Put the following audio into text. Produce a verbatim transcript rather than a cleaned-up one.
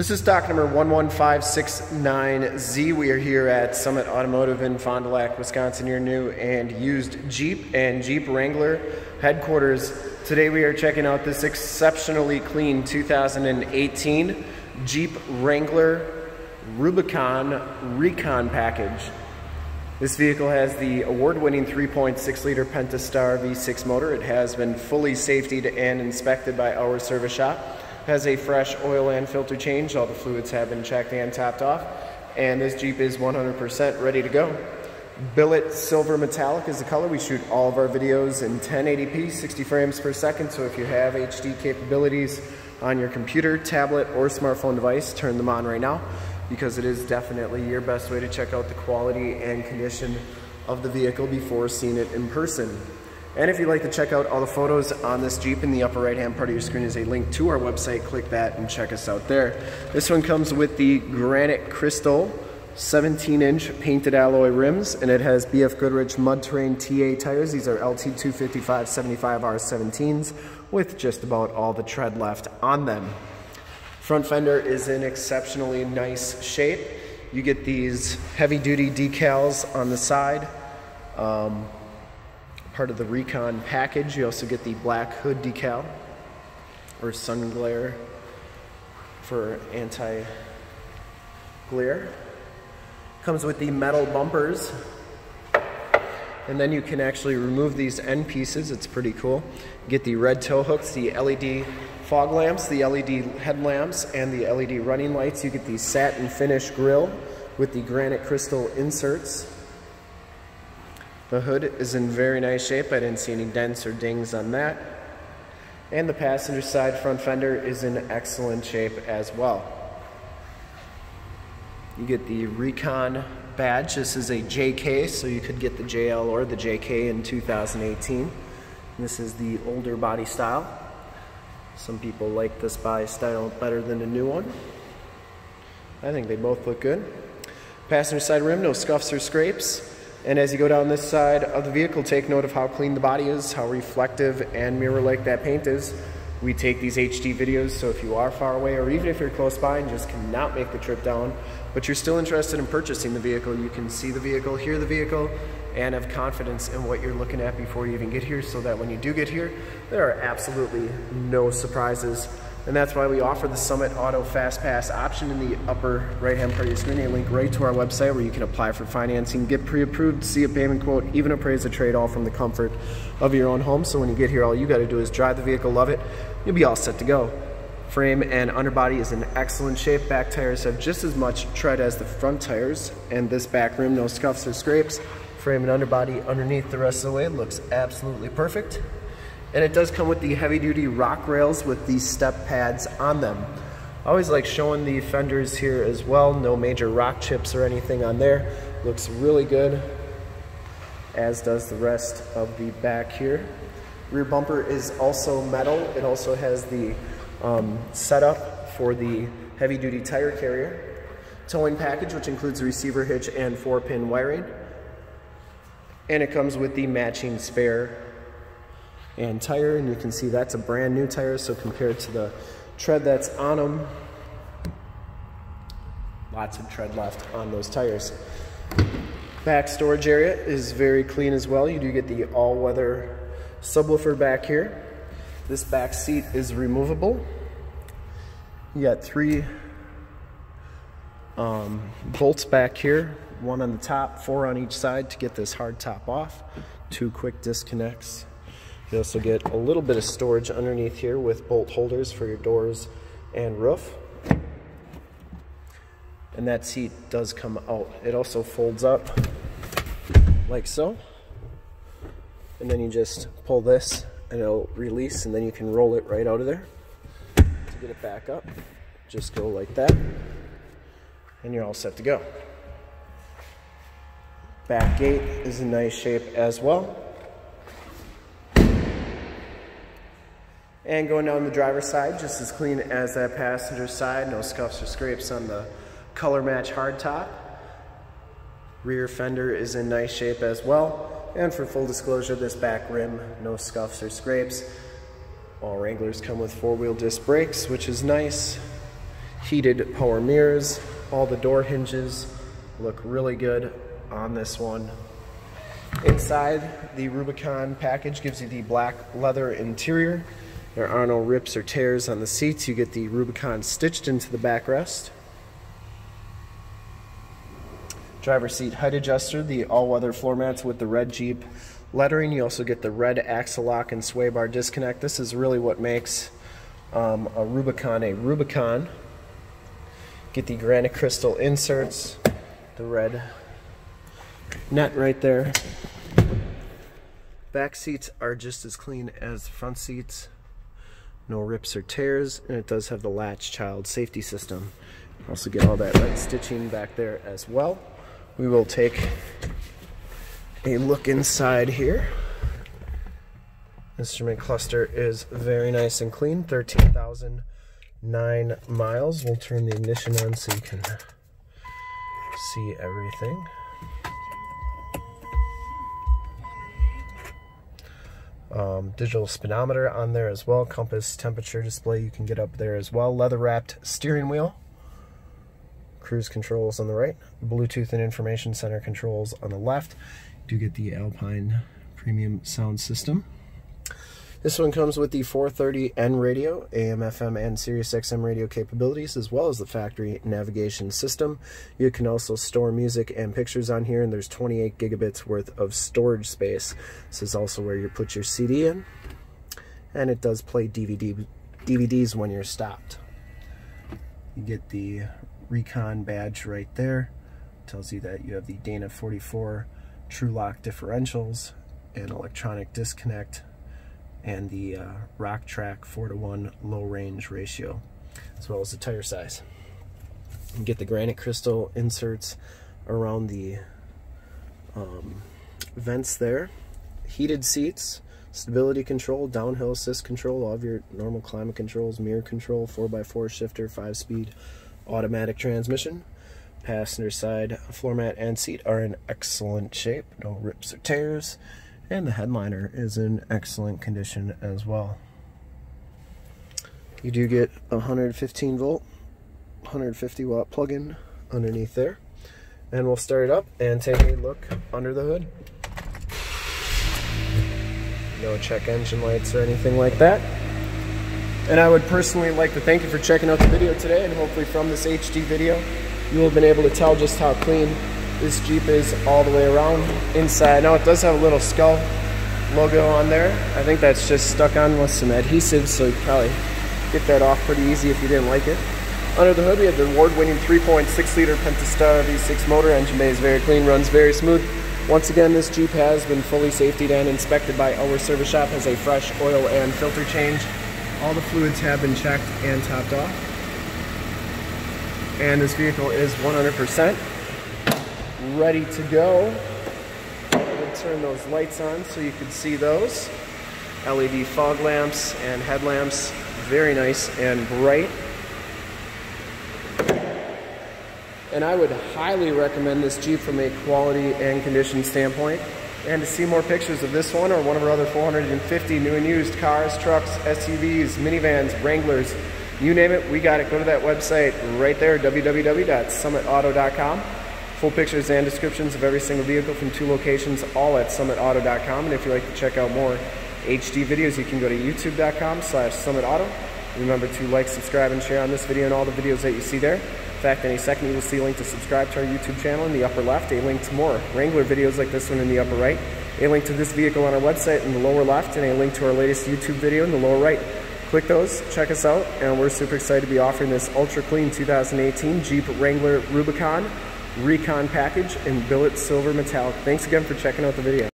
This is stock number one one five six nine Z. We are here at Summit Automotive in Fond du Lac, Wisconsin, your new and used Jeep and Jeep Wrangler headquarters. Today we are checking out this exceptionally clean two thousand eighteen Jeep Wrangler Rubicon Recon package. This vehicle has the award-winning three point six liter Pentastar V six motor. It has been fully safetied and inspected by our service shop. Has a fresh oil and filter change. All the fluids have been checked and topped off. And this Jeep is one hundred percent ready to go. Billet Silver Metallic is the color. We shoot all of our videos in ten eighty p, sixty frames per second. So if you have H D capabilities on your computer, tablet, or smartphone device, turn them on right now, because it is definitely your best way to check out the quality and condition of the vehicle before seeing it in person. And if you'd like to check out all the photos on this Jeep, in the upper right-hand part of your screen is a link to our website. Click that and check us out there. This one comes with the Granite Crystal seventeen inch painted alloy rims, and it has B F Goodrich Mud Terrain T A tires. These are L T two fifty-five seventy-five R seventeens with just about all the tread left on them. Front fender is in exceptionally nice shape. You get these heavy-duty decals on the side. Um, part of the Recon package. You also get the black hood decal or sun glare for anti-glare. Comes with the metal bumpers, and then you can actually remove these end pieces. It's pretty cool. Get the red tow hooks, the L E D fog lamps, the L E D headlamps, and the L E D running lights. You get the satin finish grille with the granite crystal inserts. The hood is in very nice shape. I didn't see any dents or dings on that. And the passenger side front fender is in excellent shape as well. You get the Recon badge. This is a J K, so you could get the J L or the J K in two thousand eighteen. And this is the older body style. Some people like this body style better than the new one. I think they both look good. Passenger side rim, no scuffs or scrapes. And as you go down this side of the vehicle, take note of how clean the body is, how reflective and mirror-like that paint is. We take these H D videos, so if you are far away or even if you're close by and just cannot make the trip down, but you're still interested in purchasing the vehicle, you can see the vehicle, hear the vehicle, and have confidence in what you're looking at before you even get here, so that when you do get here, there are absolutely no surprises. And that's why we offer the Summit Auto Fast Pass option. In the upper right-hand part of your screen, a link right to our website where you can apply for financing, get pre-approved, see a payment quote, even appraise a trade, all from the comfort of your own home. So when you get here, all you got to do is drive the vehicle, love it, you'll be all set to go. Frame and underbody is in excellent shape. Back tires have just as much tread as the front tires, and this back rim, no scuffs or scrapes. Frame and underbody underneath the rest of the way looks absolutely perfect. And it does come with the heavy-duty rock rails with the step pads on them. I always like showing the fenders here as well. No major rock chips or anything on there. Looks really good, as does the rest of the back here. Rear bumper is also metal. It also has the um, setup for the heavy-duty tire carrier. Towing package, which includes a receiver hitch and four-pin wiring. And it comes with the matching spare and tire, and you can see that's a brand new tire, so compared to the tread that's on them, lots of tread left on those tires. Back storage area is very clean as well. You do get the all-weather subwoofer back here. This back seat is removable. You got three um, bolts back here, one on the top, four on each side to get this hard top off, two quick disconnects. You also get a little bit of storage underneath here with bolt holders for your doors and roof. And that seat does come out. It also folds up like so. And then you just pull this and it'll release, and then you can roll it right out of there. To get it back up, just go like that. And you're all set to go. Back gate is in nice shape as well. And going down the driver's side, just as clean as that passenger side. No scuffs or scrapes on the color match hardtop. Rear fender is in nice shape as well. And for full disclosure, this back rim, no scuffs or scrapes. All Wranglers come with four-wheel disc brakes, which is nice. heated power mirrors. All the door hinges look really good on this one. Inside, the Rubicon package gives you the black leather interior. There are no rips or tears on the seats. You get the Rubicon stitched into the backrest. Driver's seat height adjuster, the all-weather floor mats with the red Jeep lettering. You also get the red axle lock and sway bar disconnect. This is really what makes um, a Rubicon a Rubicon. Get the granite crystal inserts, the red net right there. Back seats are just as clean as front seats. No rips or tears, and it does have the latch child safety system. Also get all that red stitching back there as well. We will take a look inside here. Instrument cluster is very nice and clean, thirteen thousand nine miles. We'll turn the ignition on so you can see everything. Um, digital speedometer on there as well. Compass, temperature display, you can get up there as well. Leather wrapped steering wheel. Cruise controls on the right. Bluetooth and information center controls on the left. You do get the Alpine premium sound system. This one comes with the four thirty N radio, A M F M and Sirius X M radio capabilities, as well as the factory navigation system. You can also store music and pictures on here, and there's twenty-eight gigabits worth of storage space. This is also where you put your C D in, and it does play D V D, D V Ds when you're stopped. You get the Recon badge right there. It tells you that you have the Dana forty-four TrueLock differentials and electronic disconnect, and the uh, rock track four to one low range ratio, as well as the tire size. You get the granite crystal inserts around the um, vents there. Heated seats, stability control, downhill assist control, all of your normal climate controls, mirror control, four by four shifter, five speed automatic transmission. Passenger side floor mat and seat are in excellent shape, no rips or tears. And the headliner is in excellent condition as well. You do get a one hundred fifteen volt, one hundred fifty watt plug-in underneath there. And we'll start it up and take a look under the hood. No check engine lights or anything like that. And I would personally like to thank you for checking out the video today, and hopefully from this H D video, you'll have been able to tell just how clean this Jeep is all the way around, inside. Now it does have a little skull logo on there. I think that's just stuck on with some adhesive, so you probably get that off pretty easy if you didn't like it. Under the hood, we have the award-winning three point six liter Pentastar V six motor. Engine bay is very clean, runs very smooth. Once again, this Jeep has been fully safetied and inspected by our service shop, has a fresh oil and filter change. All the fluids have been checked and topped off. And this vehicle is one hundred percent. Ready to go. We'll turn those lights on so you can see those. L E D fog lamps and headlamps, very nice and bright. And I would highly recommend this Jeep from a quality and condition standpoint. And to see more pictures of this one or one of our other four hundred fifty new and used cars, trucks, S U Vs, minivans, Wranglers, you name it, we got it. Go to that website right there, w w w dot summit auto dot com. Full pictures and descriptions of every single vehicle from two locations, all at summit auto dot com. And if you'd like to check out more H D videos, you can go to youtube dot com slash summit auto. Remember to like, subscribe, and share on this video and all the videos that you see there. In fact, any second you will see a link to subscribe to our YouTube channel in the upper left, a link to more Wrangler videos like this one in the upper right, a link to this vehicle on our website in the lower left, and a link to our latest YouTube video in the lower right. Click those, check us out, and we're super excited to be offering this ultra clean two thousand eighteen Jeep Wrangler Rubicon Recon package in Billet Silver Metallic. Thanks again for checking out the video.